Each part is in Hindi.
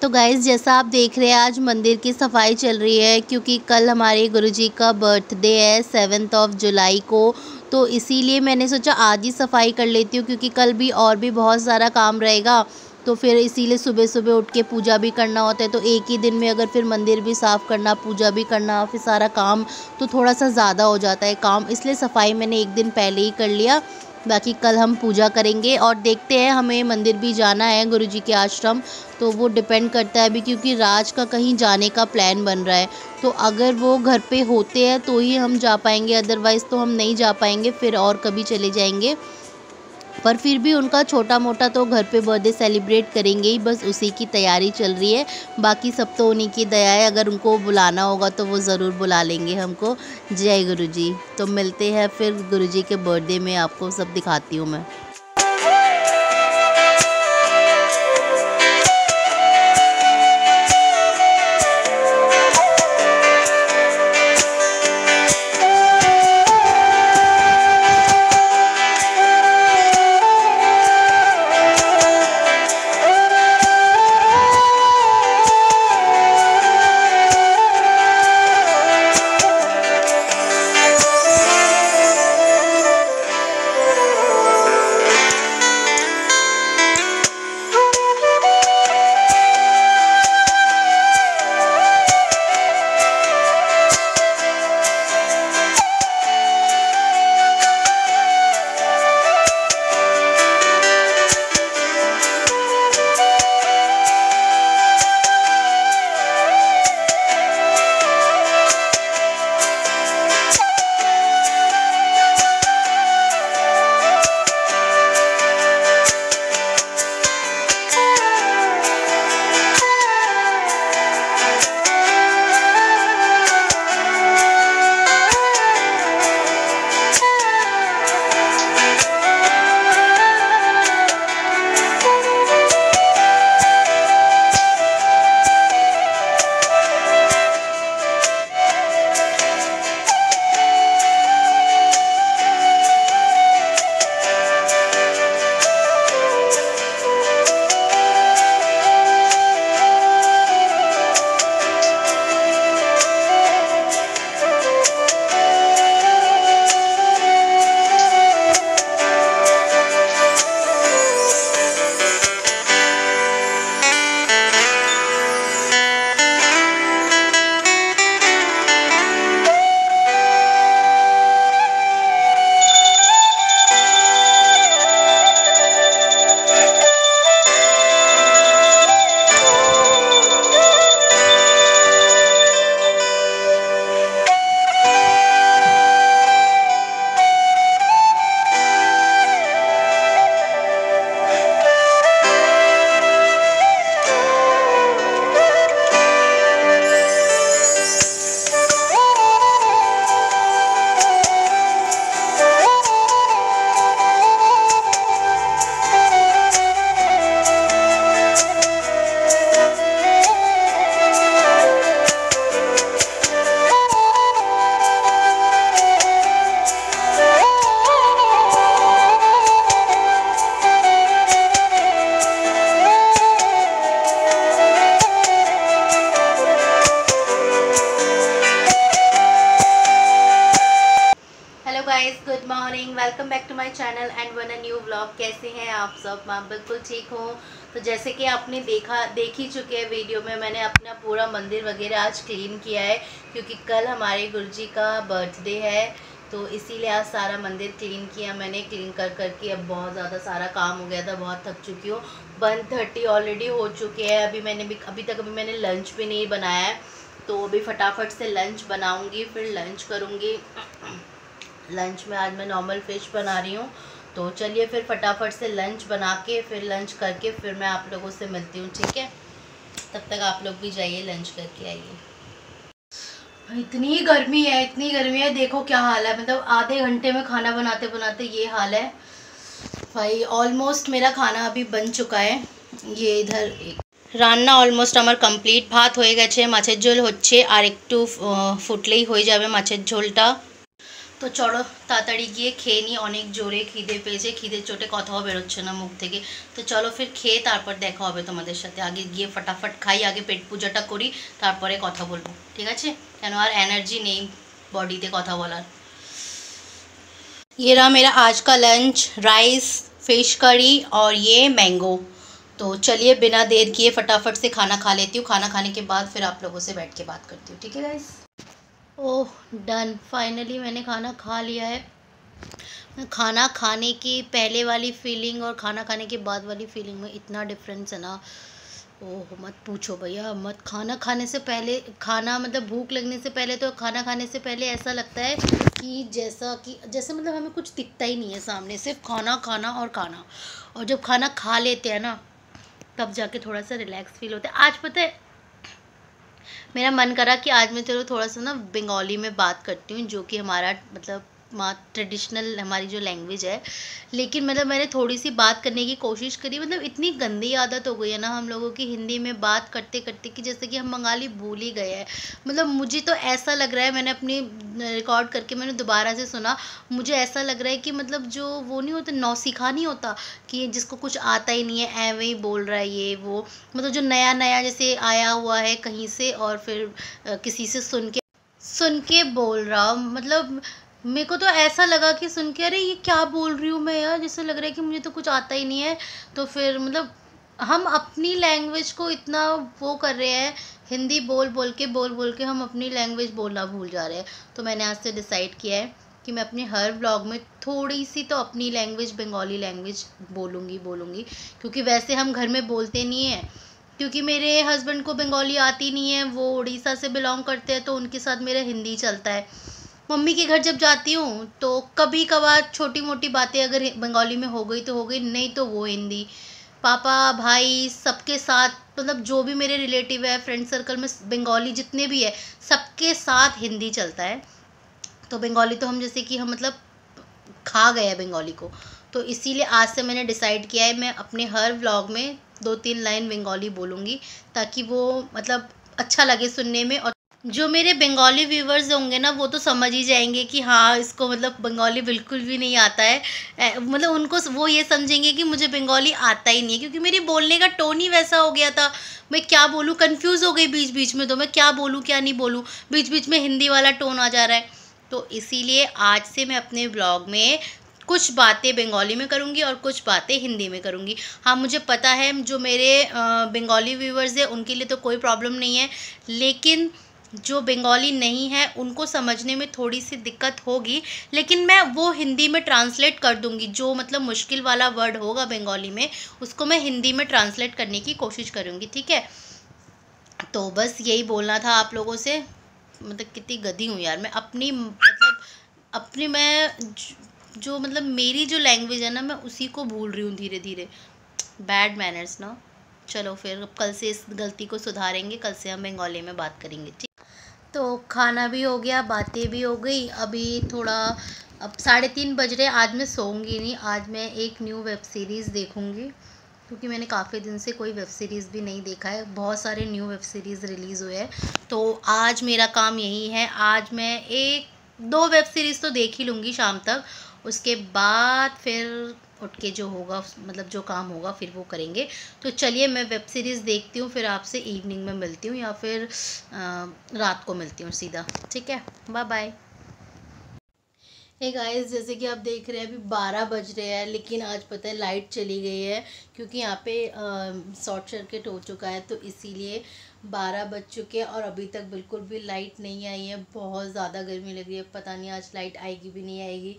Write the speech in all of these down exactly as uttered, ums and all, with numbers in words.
तो गाइज़ जैसा आप देख रहे हैं आज मंदिर की सफाई चल रही है क्योंकि कल हमारे गुरुजी का बर्थडे है सेवन्थ ऑफ जुलाई को, तो इसीलिए मैंने सोचा आज ही सफाई कर लेती हूँ क्योंकि कल भी और भी बहुत सारा काम रहेगा, तो फिर इसीलिए सुबह सुबह उठ के पूजा भी करना होता है। तो एक ही दिन में अगर फिर मंदिर भी साफ़ करना, पूजा भी करना, फिर सारा काम, तो थोड़ा सा ज़्यादा हो जाता है काम, इसलिए सफाई मैंने एक दिन पहले ही कर लिया। बाकी कल हम पूजा करेंगे और देखते हैं, हमें मंदिर भी जाना है गुरुजी के आश्रम, तो वो डिपेंड करता है अभी क्योंकि राज का कहीं जाने का प्लान बन रहा है, तो अगर वो घर पे होते हैं तो ही हम जा पाएंगे, अदरवाइज़ तो हम नहीं जा पाएंगे, फिर और कभी चले जाएंगे। पर फिर भी उनका छोटा मोटा तो घर पे बर्थडे सेलिब्रेट करेंगे ही, बस उसी की तैयारी चल रही है। बाकी सब तो उन्हीं की दया है, अगर उनको बुलाना होगा तो वो ज़रूर बुला लेंगे हमको। जय गुरुजी। तो मिलते हैं फिर गुरुजी के बर्थडे में, आपको सब दिखाती हूँ मैं। Good morning, welcome back to my channel and one a new vlog. कैसे हैं आप सब? मैं बिल्कुल ठीक हूँ। तो जैसे कि आपने देखा देख ही चुके हैं वीडियो में, मैंने अपना पूरा मंदिर वगैरह आज क्लीन किया है क्योंकि कल हमारे गुरुजी का बर्थडे है, तो इसीलिए आज सारा मंदिर क्लीन किया मैंने। क्लीन कर करके अब बहुत ज़्यादा सारा काम हो गया था, बहुत थक चुकी हूँ। वन थर्टी ऑलरेडी हो चुके हैं। अभी मैंने भी अभी तक अभी मैंने लंच भी नहीं बनाया है, तो अभी फटाफट से लंच बनाऊँगी, फिर लंच करूँगी। लंच में आज मैं नॉर्मल फ़िश बना रही हूँ। तो चलिए फिर फटाफट से लंच बना के फिर लंच करके फिर मैं आप लोगों से मिलती हूँ, ठीक है। तब तक आप लोग भी जाइए, लंच करके आइए। इतनी गर्मी है, इतनी गर्मी है, देखो क्या हाल है। मतलब आधे घंटे में खाना बनाते बनाते ये हाल है भाई। ऑलमोस्ट मेरा खाना अभी बन चुका है। ये इधर রান্না অলমोस्ट আমার কমপ্লিট। ভাত হয়ে গেছে, মাছের ঝোল হচ্ছে, আর একটু ফুটলেই হয়ে যাবে মাছের ঝোলটা। তো চলো তাড়াতাড়ি গিয়ে খেয়ে নিই, অনেক জোরে খিদে পেয়েছে। খিদের চোটে কথাও বেরোচ্ছে না মুখ থেকে। তো চলো ফির খেয়ে তারপর দেখা হবে তোমাদের সাথে। আগে গিয়ে ফটাফট খাই, আগে পেট পূজাটা করি, তারপরে কথা বলবো, ঠিক আছে। কেন আর এনার্জি নেই বডিতে কথা বলার। ये रहा मेरा आज का लंच, राइस, फिश करी और ये मैंगो। तो चलिए बिना देर किए फटाफट से खाना खा लेती हूँ। खाना खाने के बाद फिर आप लोगों से बैठ के बात करती हूँ, ठीक है गाइस। ओह डन, फाइनली मैंने खाना खा लिया है। खाना खाने की पहले वाली फीलिंग और खाना खाने के बाद वाली फीलिंग में इतना डिफरेंस है ना, ओह मत पूछो भैया मत। खाना खाने से पहले, खाना मतलब भूख लगने से पहले, तो खाना खाने से पहले ऐसा लगता है कि जैसा कि जैसे मतलब हमें कुछ दिखता ही नहीं है सामने, सिर्फ खाना खाना और खाना। और जब खाना खा लेते हैं ना, तब जाके थोड़ा सा रिलैक्स फील होता है। आज पता है मेरा मन करा कि आज मैं चलो थोड़ा सा ना बंगाली में बात करती हूँ, जो कि हमारा मतलब माँ ट्रेडिशनल हमारी जो लैंग्वेज है। लेकिन मतलब मैंने थोड़ी सी बात करने की कोशिश करी, मतलब इतनी गंदी आदत हो गई है ना हम लोगों की हिंदी में बात करते करते कि जैसे कि हम बंगाली भूल ही गए हैं। मतलब मुझे तो ऐसा लग रहा है, मैंने अपनी रिकॉर्ड करके मैंने दोबारा से सुना, मुझे ऐसा लग रहा है कि मतलब जो वो नहीं होता, नौसिखा नहीं होता कि जिसको कुछ आता ही नहीं है ऐवें ही बोल रहा है ये वो। मतलब जो नया नया जैसे आया हुआ है कहीं से और फिर किसी से सुन के सुन के बोल रहा। मतलब मेरे को तो ऐसा लगा कि सुन के अरे ये क्या बोल रही हूँ मैं यार, जिससे लग रहा है कि मुझे तो कुछ आता ही नहीं है। तो फिर मतलब हम अपनी लैंग्वेज को इतना वो कर रहे हैं, हिंदी बोल बोल के बोल बोल के हम अपनी लैंग्वेज बोलना भूल जा रहे हैं। तो मैंने आज से डिसाइड किया है कि मैं अपने हर व्लॉग में थोड़ी सी तो अपनी लैंग्वेज बंगाली लैंग्वेज बोलूँगी बोलूँगी क्योंकि वैसे हम घर में बोलते नहीं हैं। क्योंकि मेरे हस्बैंड को बंगाली आती नहीं है, वो उड़ीसा से बिलोंग करते हैं, तो उनके साथ मेरा हिंदी चलता है। मम्मी के घर जब जाती हूँ तो कभी कभार छोटी मोटी बातें अगर बंगाली में हो गई तो हो गई, नहीं तो वो हिंदी। पापा भाई सबके साथ मतलब जो भी मेरे रिलेटिव है, फ्रेंड सर्कल में बंगाली जितने भी है, सबके साथ हिंदी चलता है। तो बंगाली तो हम जैसे कि हम मतलब खा गए हैं बंगाली को। तो इसीलिए आज से मैंने डिसाइड किया है मैं अपने हर व्लॉग में दो तीन लाइन बंगाली बोलूँगी, ताकि वो मतलब अच्छा लगे सुनने में। और जो मेरे बंगाली व्यूवर्स होंगे ना, वो तो समझ ही जाएंगे कि हाँ इसको मतलब बंगाली बिल्कुल भी नहीं आता है। मतलब उनको वो ये समझेंगे कि मुझे बंगाली आता ही नहीं है, क्योंकि मेरी बोलने का टोन ही वैसा हो गया था। मैं क्या बोलूँ, कंफ्यूज हो गई बीच बीच में, तो मैं क्या बोलूँ क्या नहीं बोलूँ, बीच बीच में हिंदी वाला टोन आ जा रहा है। तो इसीलिए आज से मैं अपने ब्लॉग में कुछ बातें बंगाली में करूंगी और कुछ बातें हिंदी में करूंगी। हाँ मुझे पता है जो मेरे बंगाली व्यूवर्स हैं उनके लिए तो कोई प्रॉब्लम नहीं है, लेकिन जो बंगाली नहीं है उनको समझने में थोड़ी सी दिक्कत होगी। लेकिन मैं वो हिंदी में ट्रांसलेट कर दूंगी, जो मतलब मुश्किल वाला वर्ड होगा बंगाली में, उसको मैं हिंदी में ट्रांसलेट करने की कोशिश करूंगी, ठीक है। तो बस यही बोलना था आप लोगों से। मतलब कितनी गधी हूँ यार मैं, अपनी मतलब अपनी मैं जो मतलब मेरी जो लैंग्वेज है ना, मैं उसी को भूल रही हूँ धीरे धीरे। बैड मैनर्स ना। चलो फिर कल से इस गलती को सुधारेंगे, कल से हम बंगाली में बात करेंगे, ठीक। तो खाना भी हो गया, बातें भी हो गई। अभी थोड़ा अब साढ़े तीन बज रहे। आज मैं सोऊंगी नहीं, आज मैं एक न्यू वेब सीरीज़ देखूंगी, क्योंकि मैंने काफ़ी दिन से कोई वेब सीरीज़ भी नहीं देखा है। बहुत सारे न्यू वेब सीरीज़ रिलीज़ हुए हैं, तो आज मेरा काम यही है। आज मैं एक दो वेब सीरीज़ तो देख ही लूँगी शाम तक, उसके बाद फिर उठ के जो होगा मतलब जो काम होगा फिर वो करेंगे। तो चलिए मैं वेब सीरीज़ देखती हूँ, फिर आपसे इवनिंग में मिलती हूँ या फिर आ, रात को मिलती हूँ सीधा, ठीक है। Bye bye. हे गाइस, जैसे कि आप देख रहे हैं अभी बारह बज रहे हैं, लेकिन आज पता है लाइट चली गई है क्योंकि यहाँ पे शॉर्ट सर्किट हो चुका है, तो इसीलिए बारह बज चुके हैं और अभी तक बिल्कुल भी लाइट नहीं आई है। बहुत ज़्यादा गर्मी लग रही है, पता नहीं आज लाइट आएगी भी नहीं आएगी।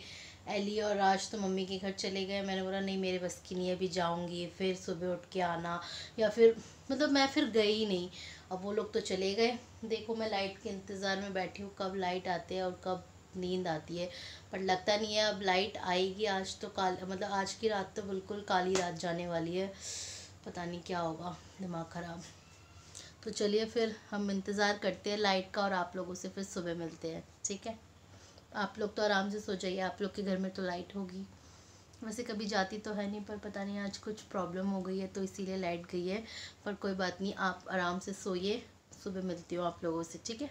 एली और राज तो मम्मी के घर चले गए। मैंने बोला नहीं, मेरे बस की नहीं, अभी जाऊँगी फिर सुबह उठ के आना, या फिर मतलब मैं फिर गई ही नहीं। अब वो लोग तो चले गए। देखो मैं लाइट के इंतज़ार में बैठी हूँ, कब लाइट आते हैं और कब नींद आती है, पर लगता नहीं है अब लाइट आएगी। आज तो काल मतलब आज की रात तो बिल्कुल काली रात जाने वाली है, पता नहीं क्या होगा, दिमाग ख़राब। तो चलिए फिर हम इंतज़ार करते हैं लाइट का और आप लोगों से फिर सुबह मिलते हैं, ठीक है। आप लोग तो आराम से सो जाइए, आप लोग के घर में तो लाइट होगी। वैसे कभी जाती तो है नहीं, पर पता नहीं आज कुछ प्रॉब्लम हो गई है तो इसीलिए लाइट गई है, पर कोई बात नहीं, आप आराम से सोइए, सुबह मिलती हूँ आप लोगों से, ठीक है।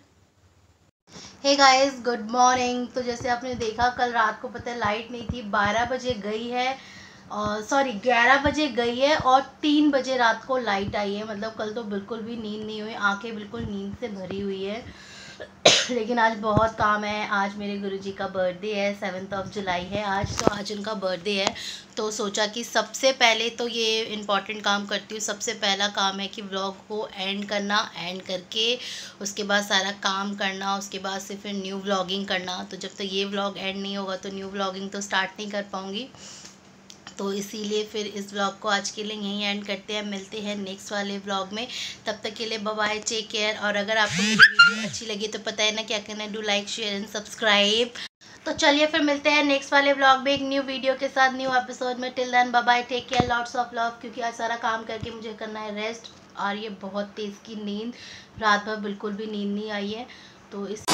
Hey guys, good morning. तो जैसे आपने देखा कल रात को पता है लाइट नहीं थी, बारह बजे गई है और सॉरी ग्यारह बजे गई है और तीन बजे रात को लाइट आई है। मतलब कल तो बिल्कुल भी नींद नहीं हुई, आंखें बिल्कुल नींद से भरी हुई है। लेकिन आज बहुत काम है। आज मेरे गुरुजी का बर्थडे है, सेवन्थ ऑफ जुलाई है आज, तो आज उनका बर्थडे है, तो सोचा कि सबसे पहले तो ये इम्पॉर्टेंट काम करती हूँ। सबसे पहला काम है कि व्लॉग को एंड करना, एंड करके उसके बाद सारा काम करना, उसके बाद से फिर न्यू व्लॉगिंग करना। तो जब तक तो ये व्लॉग एंड नहीं होगा तो न्यू व्लॉगिंग तो स्टार्ट नहीं कर पाऊँगी, तो इसीलिए फिर इस व्लॉग को आज के लिए यहीं एंड करते हैं। मिलते हैं नेक्स्ट वाले व्लॉग में, तब तक के लिए बाय बाय, टेक केयर। और अगर आपको मेरी वीडियो अच्छी लगी तो पता है ना क्या करना है, do like share and subscribe. तो चलिए फिर मिलते हैं नेक्स्ट वाले व्लॉग में एक न्यू वीडियो के साथ, न्यू एपिसोड में। Till then bye bye, take care, lots of love. क्योंकि आज सारा काम करके मुझे करना है रेस्ट, और ये बहुत तेज़ की नींद, रात भर बिल्कुल भी नींद नहीं आई है, तो इस